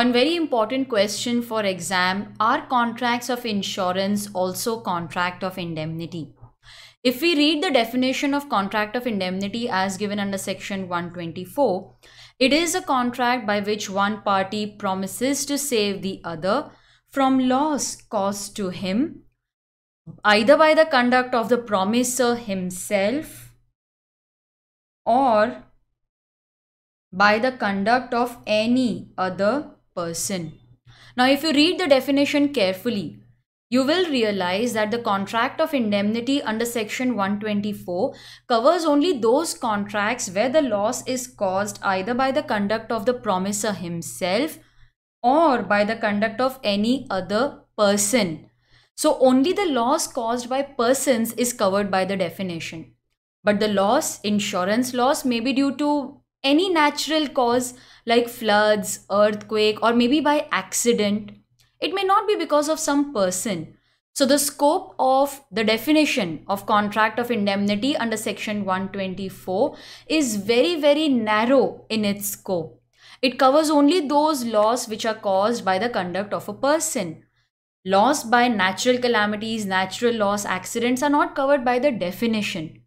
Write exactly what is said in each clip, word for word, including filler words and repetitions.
One very important question for exam, are contracts of insurance also contract of indemnity? If we read the definition of contract of indemnity as given under section one twenty-four, it is a contract by which one party promises to save the other from loss caused to him, either by the conduct of the promisor himself or by the conduct of any other person. Now, if you read the definition carefully, you will realize that the contract of indemnity under section one twenty-four covers only those contracts where the loss is caused either by the conduct of the promisor himself or by the conduct of any other person. So only the loss caused by persons is covered by the definition. But the loss, insurance loss, may be due to any natural cause like floods, earthquake, or maybe by accident. It may not be because of some person. So the scope of the definition of contract of indemnity under section one twenty-four is very, very narrow in its scope. It covers only those losses which are caused by the conduct of a person. Loss by natural calamities, natural loss, accidents are not covered by the definition.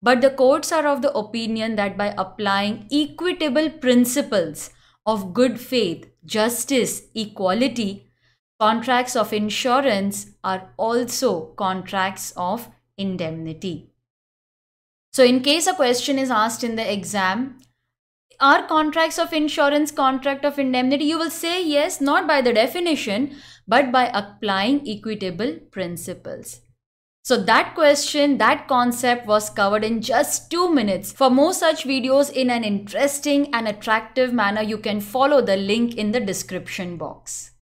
But the courts are of the opinion that by applying equitable principles of good faith, justice, equality, contracts of insurance are also contracts of indemnity. So in case a question is asked in the exam, are contracts of insurance contract of indemnity? You will say yes, not by the definition, but by applying equitable principles. So that question, that concept was covered in just two minutes. For more such videos in an interesting and attractive manner, you can follow the link in the description box.